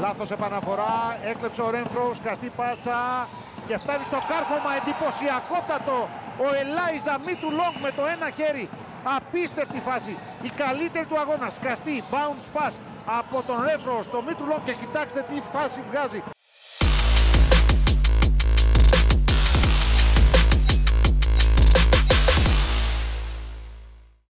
Λάθος επαναφορά, έκλεψε ο Ρένφρο, σκαστή πάσα και φτάνει στο κάρφωμα, εντυπωσιακότατο ο Ελάιζα Λονγκ με το ένα χέρι. Απίστευτη φάση, η καλύτερη του αγώνα, σκαστή, bounce pass από τον Ρένφρο στο Λονγκ και κοιτάξτε τι φάση βγάζει.